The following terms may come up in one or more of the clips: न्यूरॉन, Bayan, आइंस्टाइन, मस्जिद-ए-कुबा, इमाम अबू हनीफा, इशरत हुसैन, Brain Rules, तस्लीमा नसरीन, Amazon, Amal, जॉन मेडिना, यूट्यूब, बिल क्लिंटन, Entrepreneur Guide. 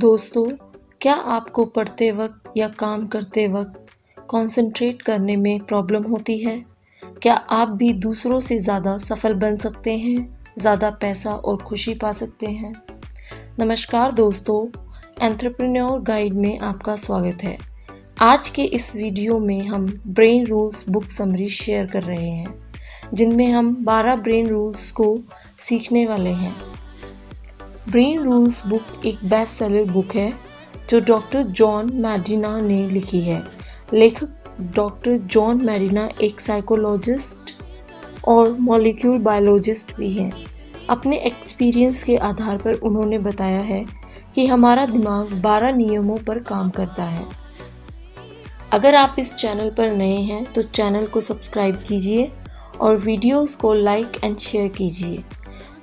दोस्तों, क्या आपको पढ़ते वक्त या काम करते वक्त कंसंट्रेट करने में प्रॉब्लम होती है? क्या आप भी दूसरों से ज़्यादा सफल बन सकते हैं, ज़्यादा पैसा और खुशी पा सकते हैं? नमस्कार दोस्तों, एंटरप्रेन्योर गाइड में आपका स्वागत है। आज के इस वीडियो में हम brain rules book summary share कर रहे हैं, जिनमें हम 12 ब्रेन रूल्स को सीखने वाले हैं। ब्रेन रूल्स बुक एक बेस्ट सेलर बुक है जो डॉक्टर जॉन मेडिना ने लिखी है। लेखक डॉक्टर जॉन मेडिना एक साइकोलॉजिस्ट और मॉलिक्यूल बायोलॉजिस्ट भी हैं। अपने एक्सपीरियंस के आधार पर उन्होंने बताया है कि हमारा दिमाग 12 नियमों पर काम करता है। अगर आप इस चैनल पर नए हैं तो चैनल को सब्सक्राइब कीजिए और वीडियोस को लाइक एंड शेयर कीजिए।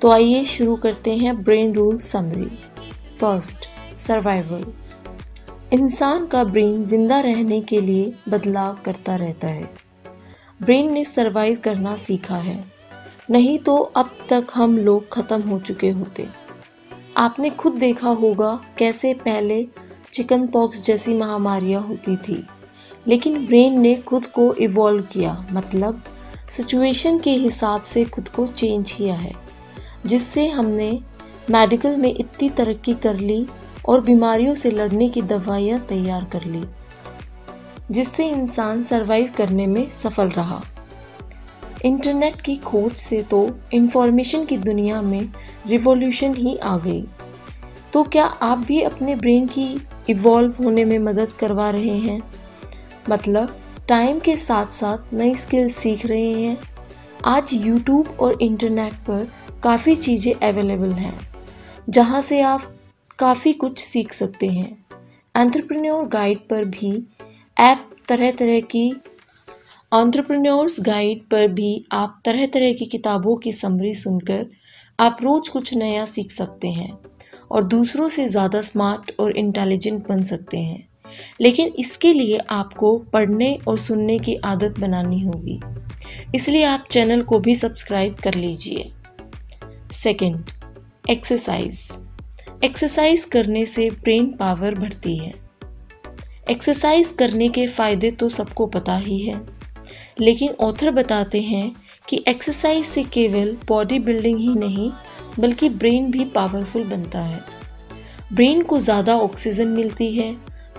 तो आइए शुरू करते हैं brain rule summary. First, survival. इंसान का ब्रेन जिंदा रहने के लिए बदलाव करता रहता है। ब्रेन ने सर्वाइव करना सीखा है, नहीं तो अब तक हम लोग ख़त्म हो चुके होते। आपने खुद देखा होगा कैसे पहले चिकन पॉक्स जैसी महामारियां होती थी, लेकिन ब्रेन ने खुद को इवॉल्व किया, मतलब सिचुएशन के हिसाब से खुद को चेंज किया है, जिससे हमने मेडिकल में इतनी तरक्की कर ली और बीमारियों से लड़ने की दवाइयाँ तैयार कर ली, जिससे इंसान सरवाइव करने में सफल रहा। इंटरनेट की खोज से तो इंफॉर्मेशन की दुनिया में रिवॉल्यूशन ही आ गई। तो क्या आप भी अपने ब्रेन की इवॉल्व होने में मदद करवा रहे हैं, मतलब टाइम के साथ साथ नई स्किल्स सीख रहे हैं? आज यूट्यूब और इंटरनेट पर काफ़ी चीज़ें अवेलेबल हैं, जहां से आप काफ़ी कुछ सीख सकते हैं। एंटरप्रेन्योर गाइड पर भी ऐप तरह तरह की एंटरप्रेन्योर्स गाइड पर भी आप तरह तरह की किताबों की समरी सुनकर आप रोज़ कुछ नया सीख सकते हैं और दूसरों से ज़्यादा स्मार्ट और इंटेलिजेंट बन सकते हैं। लेकिन इसके लिए आपको पढ़ने और सुनने की आदत बनानी होगी, इसलिए आप चैनल को भी सब्सक्राइब कर लीजिए। Second, exercise. एक्सरसाइज करने से ब्रेन पावर बढ़ती है। एक्सरसाइज करने के फ़ायदे तो सबको पता ही है, लेकिन ऑथर बताते हैं कि एक्सरसाइज से केवल बॉडी बिल्डिंग ही नहीं बल्कि ब्रेन भी पावरफुल बनता है। ब्रेन को ज़्यादा ऑक्सीजन मिलती है,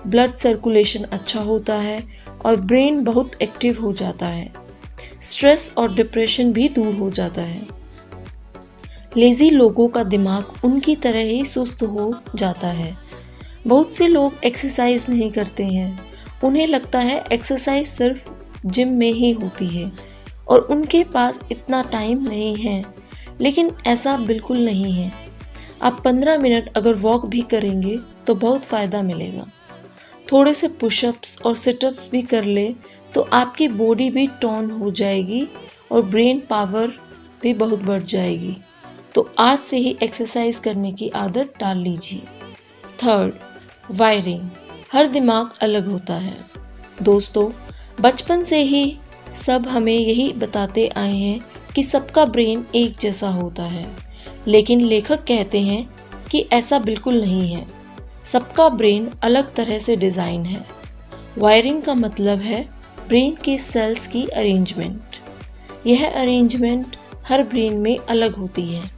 ब्लड सर्कुलेशन अच्छा होता है और ब्रेन बहुत एक्टिव हो जाता है। स्ट्रेस और डिप्रेशन भी दूर हो जाता है। लेज़ी लोगों का दिमाग उनकी तरह ही सुस्त हो जाता है। बहुत से लोग एक्सरसाइज नहीं करते हैं, उन्हें लगता है एक्सरसाइज सिर्फ जिम में ही होती है और उनके पास इतना टाइम नहीं है, लेकिन ऐसा बिल्कुल नहीं है। आप 15 मिनट अगर वॉक भी करेंगे तो बहुत फ़ायदा मिलेगा। थोड़े से पुशअप्स और सिटअप्स भी कर ले तो आपकी बॉडी भी टोन हो जाएगी और ब्रेन पावर भी बहुत बढ़ जाएगी। तो आज से ही एक्सरसाइज करने की आदत डाल लीजिए। Third, wiring. हर दिमाग अलग होता है। दोस्तों, बचपन से ही सब हमें यही बताते आए हैं कि सबका ब्रेन एक जैसा होता है, लेकिन लेखक कहते हैं कि ऐसा बिल्कुल नहीं है। सबका ब्रेन अलग तरह से डिज़ाइन है। वायरिंग का मतलब है ब्रेन के सेल्स की अरेंजमेंट। यह अरेंजमेंट हर ब्रेन में अलग होती है,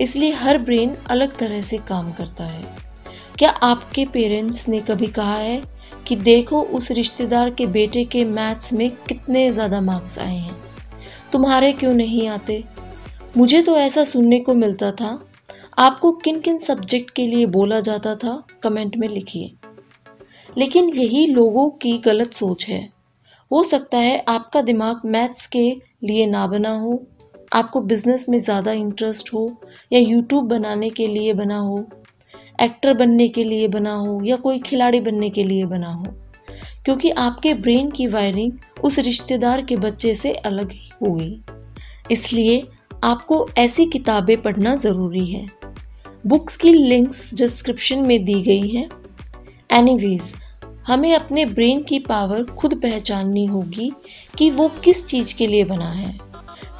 इसलिए हर ब्रेन अलग तरह से काम करता है। क्या आपके पेरेंट्स ने कभी कहा है कि देखो उस रिश्तेदार के बेटे के मैथ्स में कितने ज़्यादा मार्क्स आए हैं, तुम्हारे क्यों नहीं आते? मुझे तो ऐसा सुनने को मिलता था। आपको किन किन सब्जेक्ट के लिए बोला जाता था, कमेंट में लिखिए। लेकिन यही लोगों की गलत सोच है। हो सकता है आपका दिमाग मैथ्स के लिए ना बना हो, आपको बिजनेस में ज़्यादा इंटरेस्ट हो, या यूट्यूब बनाने के लिए बना हो, एक्टर बनने के लिए बना हो, या कोई खिलाड़ी बनने के लिए बना हो, क्योंकि आपके ब्रेन की वायरिंग उस रिश्तेदार के बच्चे से अलग ही होगी। इसलिए आपको ऐसी किताबें पढ़ना ज़रूरी है। बुक्स की लिंक्स डिस्क्रिप्शन में दी गई हैं। एनीवेज, हमें अपने ब्रेन की पावर खुद पहचाननी होगी कि वो किस चीज़ के लिए बना है,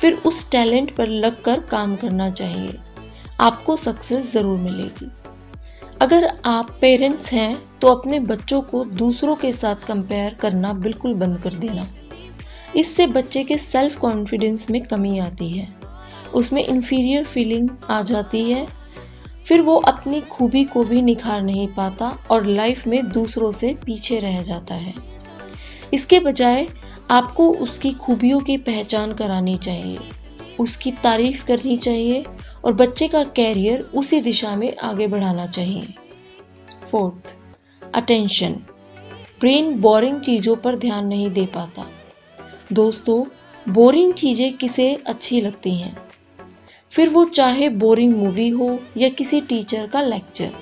फिर उस टैलेंट पर लगकर काम करना चाहिए। आपको सक्सेस ज़रूर मिलेगी। अगर आप पेरेंट्स हैं तो अपने बच्चों को दूसरों के साथ कंपेयर करना बिल्कुल बंद कर देना। इससे बच्चे के सेल्फ कॉन्फिडेंस में कमी आती है, उसमें इन्फीरियर फीलिंग आ जाती है, फिर वो अपनी खूबी को भी निखार नहीं पाता और लाइफ में दूसरों से पीछे रह जाता है। इसके बजाय आपको उसकी खूबियों की पहचान करानी चाहिए, उसकी तारीफ करनी चाहिए और बच्चे का कैरियर उसी दिशा में आगे बढ़ाना चाहिए। 4th, attention. ब्रेन बोरिंग चीज़ों पर ध्यान नहीं दे पाता। दोस्तों, बोरिंग चीज़ें किसे अच्छी लगती हैं? फिर वो चाहे बोरिंग मूवी हो या किसी टीचर का लेक्चर।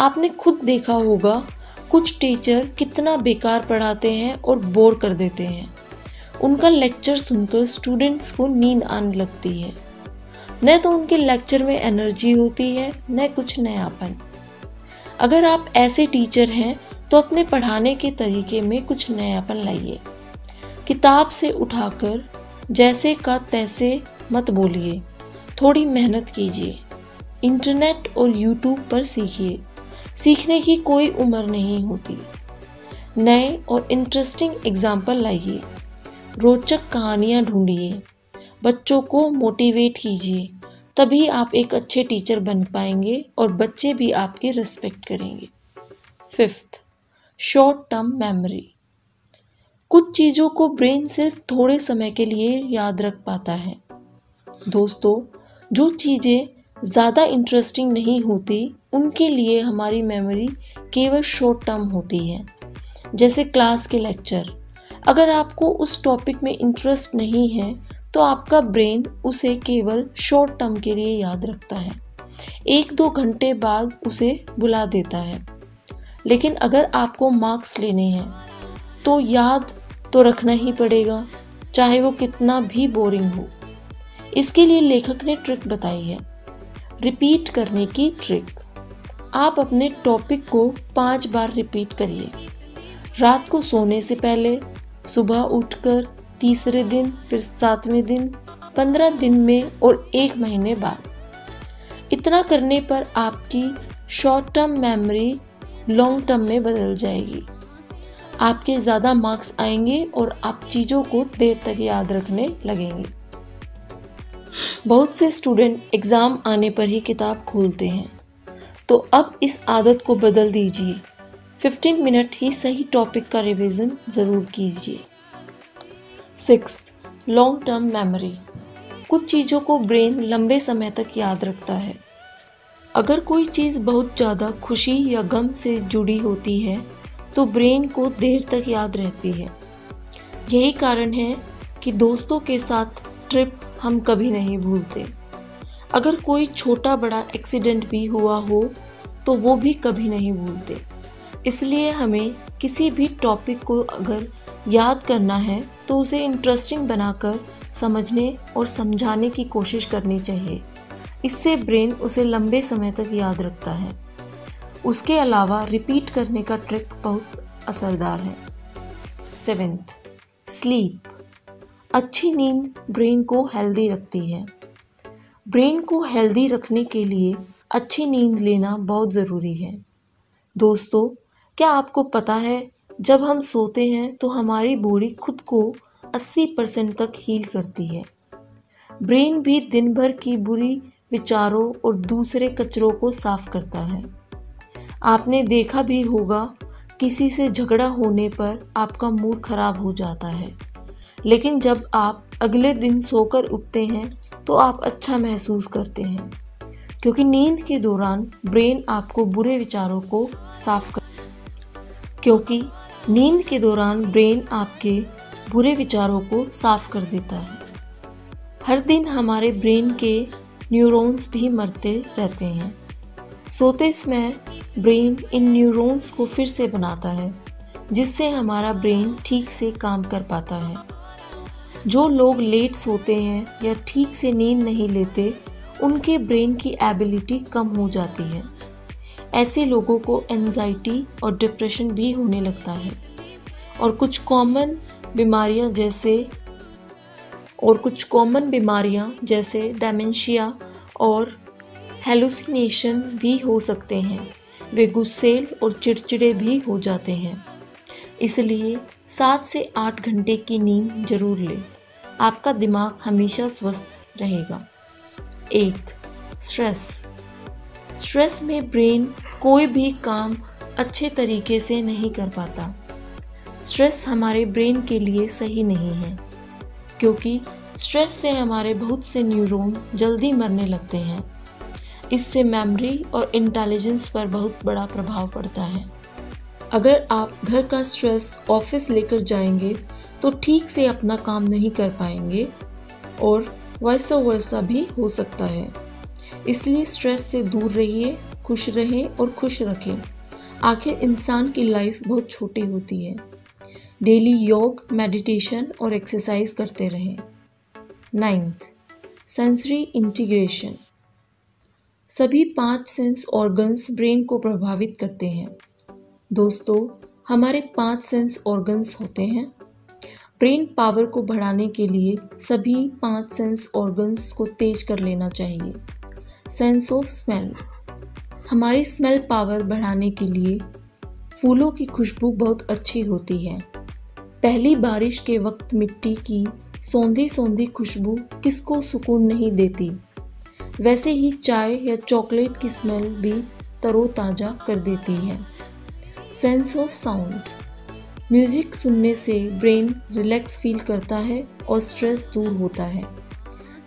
आपने खुद देखा होगा कुछ टीचर कितना बेकार पढ़ाते हैं और बोर कर देते हैं। उनका लेक्चर सुनकर स्टूडेंट्स को नींद आने लगती है। न तो उनके लेक्चर में एनर्जी होती है, न कुछ नयापन। अगर आप ऐसे टीचर हैं तो अपने पढ़ाने के तरीके में कुछ नयापन लाइए। किताब से उठाकर जैसे का तैसे मत बोलिए, थोड़ी मेहनत कीजिए। इंटरनेट और यूट्यूब पर सीखिए, सीखने की कोई उम्र नहीं होती। नए और इंटरेस्टिंग एग्जाम्पल लाइए, रोचक कहानियाँ ढूंढिए, बच्चों को मोटिवेट कीजिए, तभी आप एक अच्छे टीचर बन पाएंगे और बच्चे भी आपकी रिस्पेक्ट करेंगे। 5th, short term memory. कुछ चीज़ों को ब्रेन सिर्फ थोड़े समय के लिए याद रख पाता है। दोस्तों, जो चीज़ें ज़्यादा इंटरेस्टिंग नहीं होती उनके लिए हमारी मेमोरी केवल शॉर्ट टर्म होती है, जैसे क्लास के लेक्चर। अगर आपको उस टॉपिक में इंटरेस्ट नहीं है तो आपका ब्रेन उसे केवल शॉर्ट टर्म के लिए याद रखता है, 1-2 घंटे बाद उसे भुला देता है। लेकिन अगर आपको मार्क्स लेने हैं तो याद तो रखना ही पड़ेगा, चाहे वो कितना भी बोरिंग हो। इसके लिए लेखक ने ट्रिक बताई है, रिपीट करने की ट्रिक। आप अपने टॉपिक को 5 बार रिपीट करिए, रात को सोने से पहले, सुबह उठकर, तीसरे दिन, फिर 7वें दिन, 15 दिन में और 1 महीने बाद। इतना करने पर आपकी short term memory long term में बदल जाएगी। आपके ज़्यादा मार्क्स आएंगे और आप चीज़ों को देर तक याद रखने लगेंगे। बहुत से स्टूडेंट एग्ज़ाम आने पर ही किताब खोलते हैं, तो अब इस आदत को बदल दीजिए। 15 मिनट ही सही टॉपिक का रिवीजन ज़रूर कीजिए। 6th, long term memory. कुछ चीज़ों को ब्रेन लंबे समय तक याद रखता है। अगर कोई चीज़ बहुत ज़्यादा खुशी या गम से जुड़ी होती है तो ब्रेन को देर तक याद रहती है। यही कारण है कि दोस्तों के साथ ट्रिप हम कभी नहीं भूलते। अगर कोई छोटा बड़ा एक्सीडेंट भी हुआ हो तो वो भी कभी नहीं भूलते। इसलिए हमें किसी भी टॉपिक को अगर याद करना है तो उसे इंटरेस्टिंग बनाकर समझने और समझाने की कोशिश करनी चाहिए। इससे ब्रेन उसे लंबे समय तक याद रखता है। उसके अलावा रिपीट करने का ट्रिक बहुत असरदार है। 7th, sleep. अच्छी नींद ब्रेन को हेल्दी रखती है। ब्रेन को हेल्दी रखने के लिए अच्छी नींद लेना बहुत ज़रूरी है। दोस्तों, क्या आपको पता है जब हम सोते हैं तो हमारी बॉडी खुद को 80% तक हील करती है। ब्रेन भी दिन भर की बुरी विचारों और दूसरे कचरों को साफ करता है। आपने देखा भी होगा किसी से झगड़ा होने पर आपका मूड ख़राब हो जाता है, लेकिन जब आप अगले दिन सोकर उठते हैं तो आप अच्छा महसूस करते हैं, क्योंकि नींद के दौरान ब्रेन आपको बुरे विचारों को साफ कर देता है। हर दिन हमारे ब्रेन के न्यूरॉन्स भी मरते रहते हैं। सोते समय ब्रेन इन न्यूरॉन्स को फिर से बनाता है, जिससे हमारा ब्रेन ठीक से काम कर पाता है। जो लोग लेट सोते हैं या ठीक से नींद नहीं लेते उनके ब्रेन की एबिलिटी कम हो जाती है। ऐसे लोगों को एंजाइटी और डिप्रेशन भी होने लगता है और कुछ कॉमन बीमारियां जैसे डेमेंशिया और हेलुसिनेशन भी हो सकते हैं। वे गुस्सेल और चिड़चिड़े भी हो जाते हैं। इसलिए 7 से 8 घंटे की नींद जरूर लें। आपका दिमाग हमेशा स्वस्थ रहेगा। 8. स्ट्रेस में ब्रेन कोई भी काम अच्छे तरीके से नहीं कर पाता। स्ट्रेस हमारे ब्रेन के लिए सही नहीं है, क्योंकि स्ट्रेस से हमारे बहुत से न्यूरॉन जल्दी मरने लगते हैं। इससे मेमोरी और इंटेलिजेंस पर बहुत बड़ा प्रभाव पड़ता है। अगर आप घर का स्ट्रेस ऑफिस लेकर जाएंगे तो ठीक से अपना काम नहीं कर पाएंगे और वैसा वैसा भी हो सकता है। इसलिए स्ट्रेस से दूर रहिए, खुश रहें और खुश रखें। आखिर इंसान की लाइफ बहुत छोटी होती है। डेली योग, मेडिटेशन और एक्सरसाइज करते रहें। 9th, sensory integration. सभी 5 सेंस ऑर्गन्स ब्रेन को प्रभावित करते हैं। दोस्तों, हमारे 5 सेंस ऑर्गन्स होते हैं। ब्रेन पावर को बढ़ाने के लिए सभी 5 सेंस ऑर्गन्स को तेज कर लेना चाहिए। Sense of smell. हमारी स्मेल पावर बढ़ाने के लिए फूलों की खुशबू बहुत अच्छी होती है। पहली बारिश के वक्त मिट्टी की सौंधी सौंधी खुशबू किसको सुकून नहीं देती। वैसे ही चाय या चॉकलेट की स्मेल भी तरोताजा कर देती है। Sense of sound. म्यूजिक सुनने से ब्रेन रिलैक्स फील करता है और स्ट्रेस दूर होता है।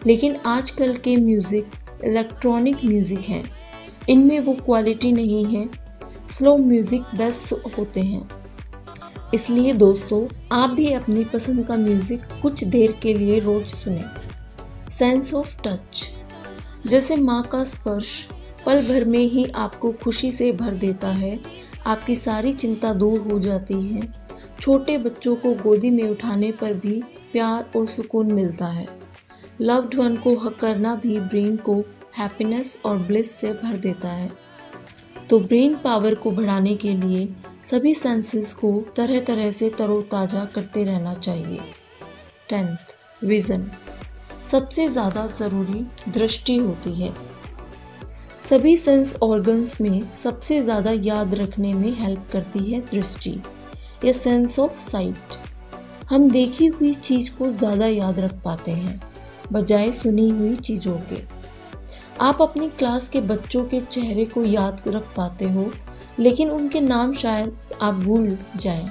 लेकिन आजकल के म्यूज़िक इलेक्ट्रॉनिक म्यूज़िक हैं। इनमें वो क्वालिटी नहीं है। स्लो म्यूज़िक बेस्ट होते हैं। इसलिए दोस्तों, आप भी अपनी पसंद का म्यूज़िक कुछ देर के लिए रोज़ सुनें। Sense of touch. जैसे माँ का स्पर्श पल भर में ही आपको खुशी से भर देता है। आपकी सारी चिंता दूर हो जाती है। छोटे बच्चों को गोदी में उठाने पर भी प्यार और सुकून मिलता है। लव्ड वन को हग करना भी ब्रेन को हैप्पीनेस और ब्लिस से भर देता है। तो ब्रेन पावर को बढ़ाने के लिए सभी सेंसेस को तरह तरह से तरोताज़ा करते रहना चाहिए। 10th, vision. सबसे ज़्यादा ज़रूरी दृष्टि होती है। सभी सेंस ऑर्गन्स में सबसे ज़्यादा याद रखने में हेल्प करती है दृष्टि या सेंस ऑफ साइट। हम देखी हुई चीज़ को ज़्यादा याद रख पाते हैं बजाय सुनी हुई चीज़ों के। आप अपनी क्लास के बच्चों के चेहरे को याद रख पाते हो, लेकिन उनके नाम शायद आप भूल जाएं।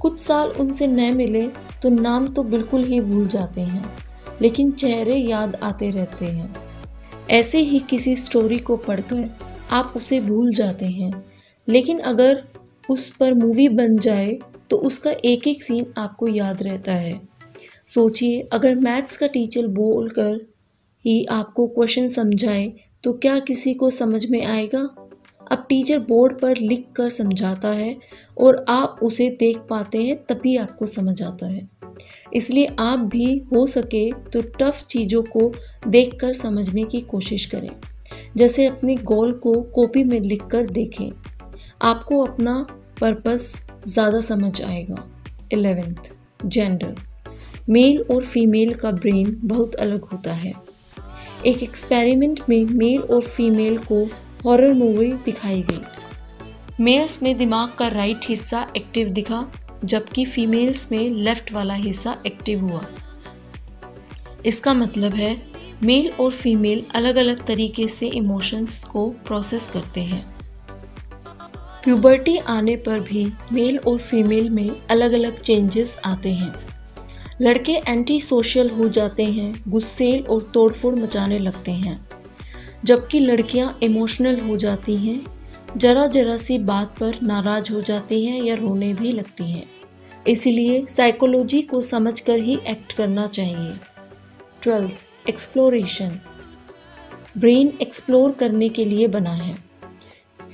कुछ साल उनसे न मिले तो नाम तो बिल्कुल ही भूल जाते हैं, लेकिन चेहरे याद आते रहते हैं। ऐसे ही किसी स्टोरी को पढ़कर आप उसे भूल जाते हैं, लेकिन अगर उस पर मूवी बन जाए तो उसका एक एक सीन आपको याद रहता है। सोचिए, अगर मैथ्स का टीचर बोलकर ही आपको क्वेश्चन समझाए तो क्या किसी को समझ में आएगा? अब टीचर बोर्ड पर लिख कर समझाता है और आप उसे देख पाते हैं, तभी आपको समझ आता है। इसलिए आप भी हो सके तो टफ चीज़ों को देखकर समझने की कोशिश करें। जैसे अपने गोल को कॉपी में लिखकर देखें, आपको अपना पर्पस ज़्यादा समझ आएगा। 11th, gender. मेल और फीमेल का ब्रेन बहुत अलग होता है। एक एक्सपेरिमेंट में मेल और फीमेल को हॉरर मूवी दिखाई गई। मेल्स में दिमाग का राइट हिस्सा एक्टिव दिखा, जबकि फीमेल्स में लेफ्ट वाला हिस्सा एक्टिव हुआ। इसका मतलब है मेल और फीमेल अलग अलग तरीके से इमोशंस को प्रोसेस करते हैं। प्यूबर्टी आने पर भी मेल और फीमेल में अलग अलग चेंजेस आते हैं। लड़के एंटी सोशल हो जाते हैं, गुस्सेल और तोड़फोड़ मचाने लगते हैं, जबकि लड़कियां इमोशनल हो जाती हैं, जरा जरा सी बात पर नाराज हो जाती हैं या रोने भी लगती हैं। इसलिए साइकोलॉजी को समझकर ही एक्ट करना चाहिए। 12th, exploration. ब्रेन एक्सप्लोर करने के लिए बना है।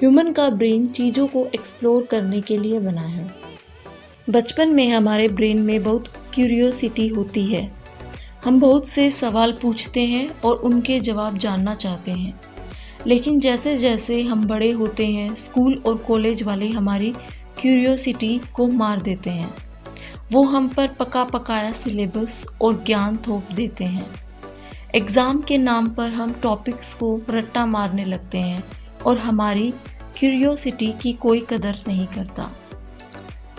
ह्यूमन का ब्रेन चीज़ों को एक्सप्लोर करने के लिए बना है। बचपन में हमारे ब्रेन में बहुत क्यूरियोसिटी होती है। हम बहुत से सवाल पूछते हैं और उनके जवाब जानना चाहते हैं। लेकिन जैसे जैसे हम बड़े होते हैं, स्कूल और कॉलेज वाले हमारी क्यूरियोसिटी को मार देते हैं। वो हम पर पका पकाया सिलेबस और ज्ञान थोप देते हैं। एग्ज़ाम के नाम पर हम टॉपिक्स को रट्टा मारने लगते हैं और हमारी क्यूरियोसिटी की कोई कदर नहीं करता।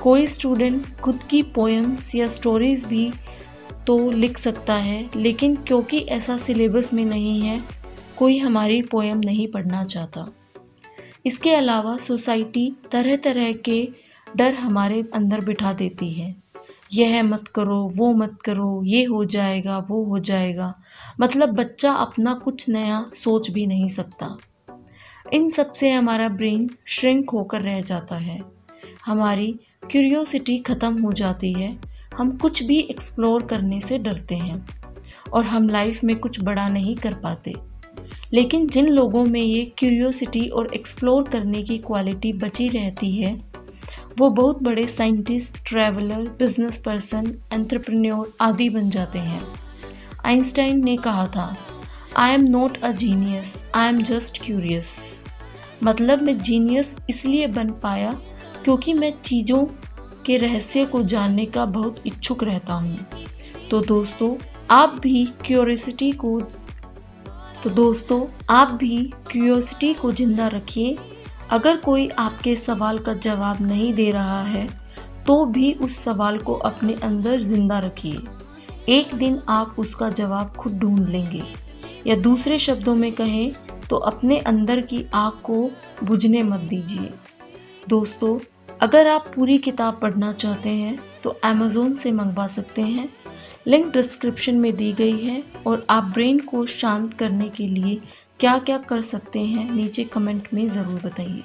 कोई स्टूडेंट खुद की पोएम्स या स्टोरीज़ भी तो लिख सकता है, लेकिन क्योंकि ऐसा सिलेबस में नहीं है, कोई हमारी पोएम नहीं पढ़ना चाहता। इसके अलावा सोसाइटी तरह तरह के डर हमारे अंदर बिठा देती है। यह मत करो, वो मत करो, ये हो जाएगा, वो हो जाएगा, मतलब बच्चा अपना कुछ नया सोच भी नहीं सकता। इन सब से हमारा ब्रेन श्रिंक होकर रह जाता है, हमारी क्यूरियोसिटी ख़त्म हो जाती है, हम कुछ भी एक्सप्लोर करने से डरते हैं और हम लाइफ में कुछ बड़ा नहीं कर पाते। लेकिन जिन लोगों में ये क्यूरियोसिटी और एक्सप्लोर करने की क्वालिटी बची रहती है, वो बहुत बड़े scientist, traveller, business person, entrepreneur आदि बन जाते हैं। आइंस्टाइन ने कहा था, I am not a genius, I am just curious. मतलब मैं जीनियस इसलिए बन पाया क्योंकि मैं चीज़ों के रहस्य को जानने का बहुत इच्छुक रहता हूँ। तो दोस्तों आप भी क्यूरियोसिटी को जिंदा रखिए। अगर कोई आपके सवाल का जवाब नहीं दे रहा है तो भी उस सवाल को अपने अंदर जिंदा रखिए। एक दिन आप उसका जवाब खुद ढूंढ लेंगे, या दूसरे शब्दों में कहें तो अपने अंदर की आग को बुझने मत दीजिए। दोस्तों, अगर आप पूरी किताब पढ़ना चाहते हैं तो Amazon से मंगवा सकते हैं, लिंक डिस्क्रिप्शन में दी गई है। और आप ब्रेन को शांत करने के लिए क्या क्या कर सकते हैं, नीचे कमेंट में ज़रूर बताइए।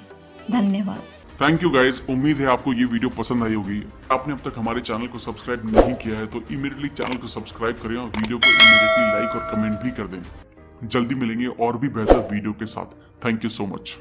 धन्यवाद। थैंक यू गाइज, उम्मीद है आपको ये वीडियो पसंद आई होगी। आपने अब तक हमारे चैनल को सब्सक्राइब नहीं किया है तो इमीडिएटली चैनल को सब्सक्राइब करें और वीडियो को इमीडिएटली लाइक और कमेंट भी कर दें। जल्दी मिलेंगे और भी बेहतर वीडियो के साथ। Thank you so much.